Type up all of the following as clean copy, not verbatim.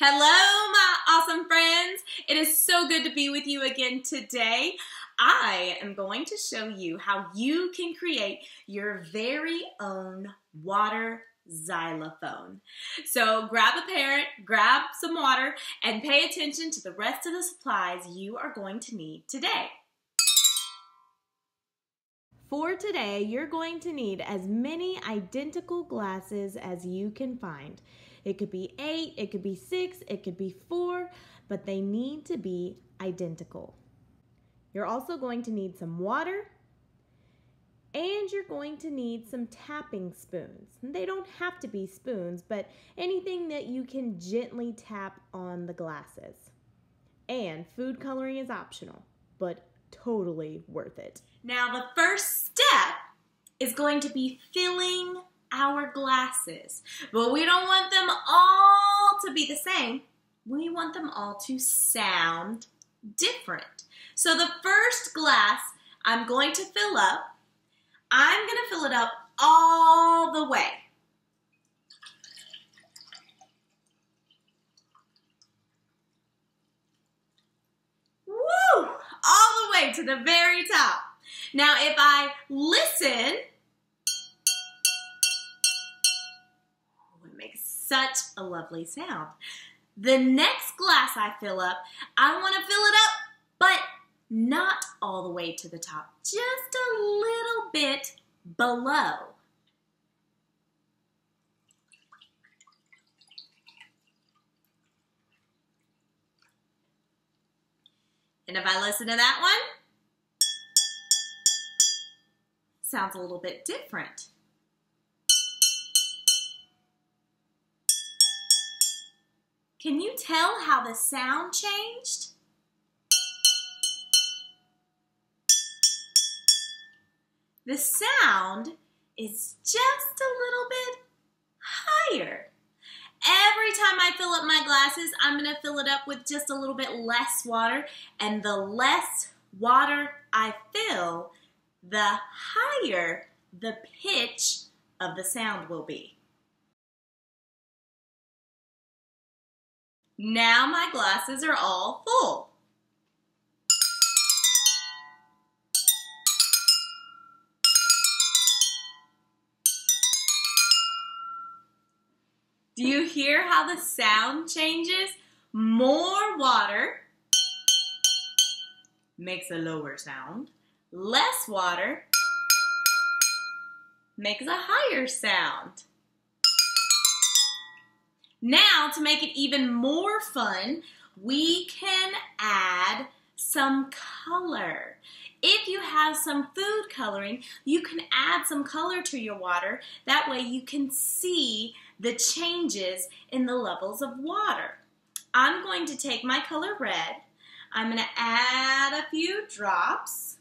Hello, my awesome friends. It is so good to be with you again today. I am going to show you how you can create your very own water xylophone. So grab a parent, grab some water, and pay attention to the rest of the supplies you are going to need today. For today, you're going to need as many identical glasses as you can find. It could be 8, it could be 6, it could be 4, but they need to be identical. You're also going to need some water, and you're going to need some tapping spoons. They don't have to be spoons, but anything that you can gently tap on the glasses. And food coloring is optional, but totally worth it. Now the first step is going to be filling our glasses, but we don't want them all to be the same. We want them all to sound different. So the first glass I'm going to fill up, I'm going to fill it up all the way. Woo! All the way to the very top. Now, if I listen, oh, it makes such a lovely sound. The next glass I fill up, I want to fill it up, but not all the way to the top, just a little bit below. And if I listen to that one, sounds a little bit different. Can you tell how the sound changed? The sound is just a little bit higher. Every time I fill up my glasses, I'm going to fill it up with just a little bit less water, and the less water I fill, the higher the pitch of the sound will be. Now my glasses are all full. Do you hear how the sound changes? More water makes a lower sound. Less water makes a higher sound. Now, to make it even more fun, we can add some color. If you have some food coloring, you can add some color to your water. That way you can see the changes in the levels of water. I'm going to take my color red. I'm going to add a few drops.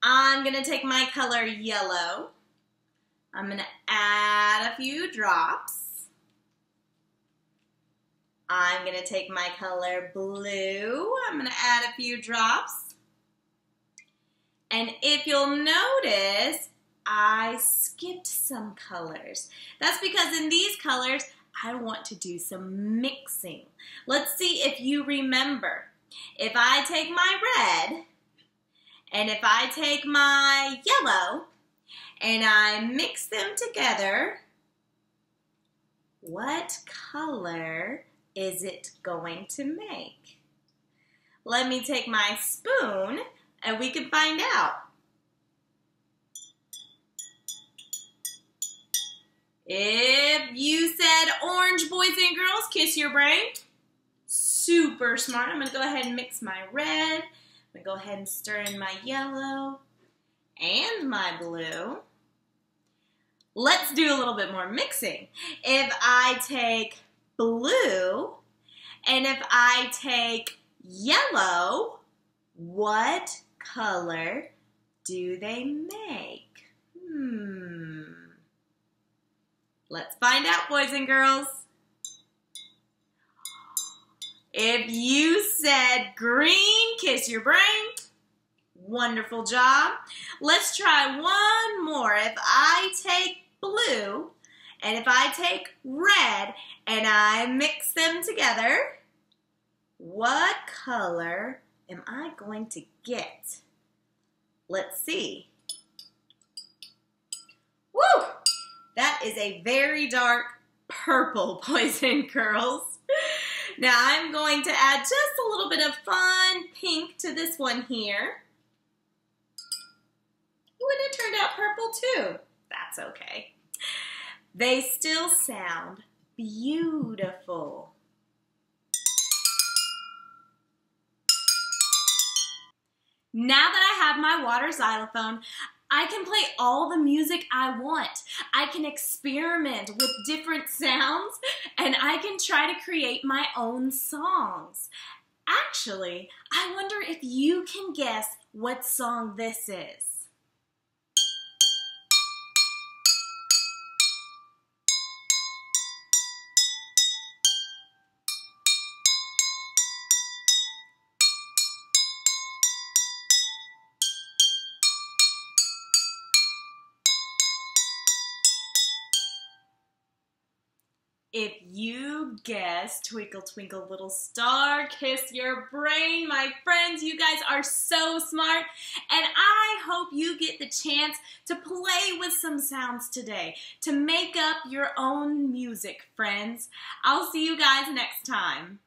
I'm going to take my color yellow. I'm going to add a few drops. I'm going to take my color blue. I'm going to add a few drops. And if you'll notice, I skipped some colors. That's because in these colors, I want to do some mixing. Let's see if you remember. If I take my red, and if I take my yellow and I mix them together, what color is it going to make? Let me take my spoon and we can find out. If you said orange, boys and girls, kiss your brain. Super smart. I'm going to go ahead and mix my red. I'm going to go ahead and stir in my yellow and my blue. Let's do a little bit more mixing. If I take blue and if I take yellow, what color do they make? Let's find out, boys and girls. If you said green, kiss your brain. Wonderful job. Let's try one more. If I take blue And if I take red and I mix them together, what color am I going to get? Let's see. Woo! That is a very dark purple, boys and girls. Now I'm going to add just a little bit of fun pink to this one here. Ooh, and it turned out purple too. That's okay. They still sound beautiful. Now that I have my water xylophone, I can play all the music I want. I can experiment with different sounds, and I can try to create my own songs. Actually, I wonder if you can guess what song this is. If you guessed Twinkle Twinkle Little Star, kiss your brain, my friends. You guys are so smart, and I hope you get the chance to play with some sounds today, to make up your own music, friends. I'll see you guys next time.